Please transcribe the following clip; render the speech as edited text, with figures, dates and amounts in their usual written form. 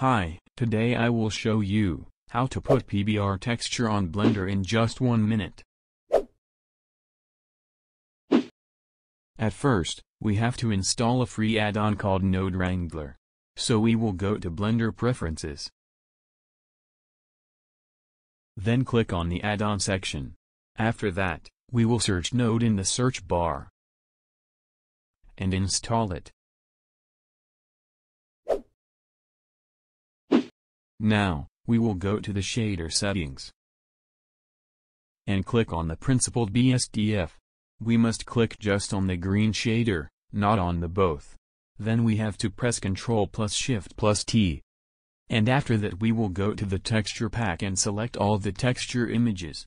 Hi, today I will show you how to put PBR texture on Blender in just 1 minute. At first, we have to install a free add-on called Node Wrangler. So we will go to Blender Preferences. Then click on the add-on section. After that, we will search Node in the search bar and install it. Now, we will go to the shader settings and click on the Principled BSDF. We must click just on the green shader, not on the both. Then we have to press Ctrl plus Shift plus T. And after that we will go to the texture pack and select all the texture images.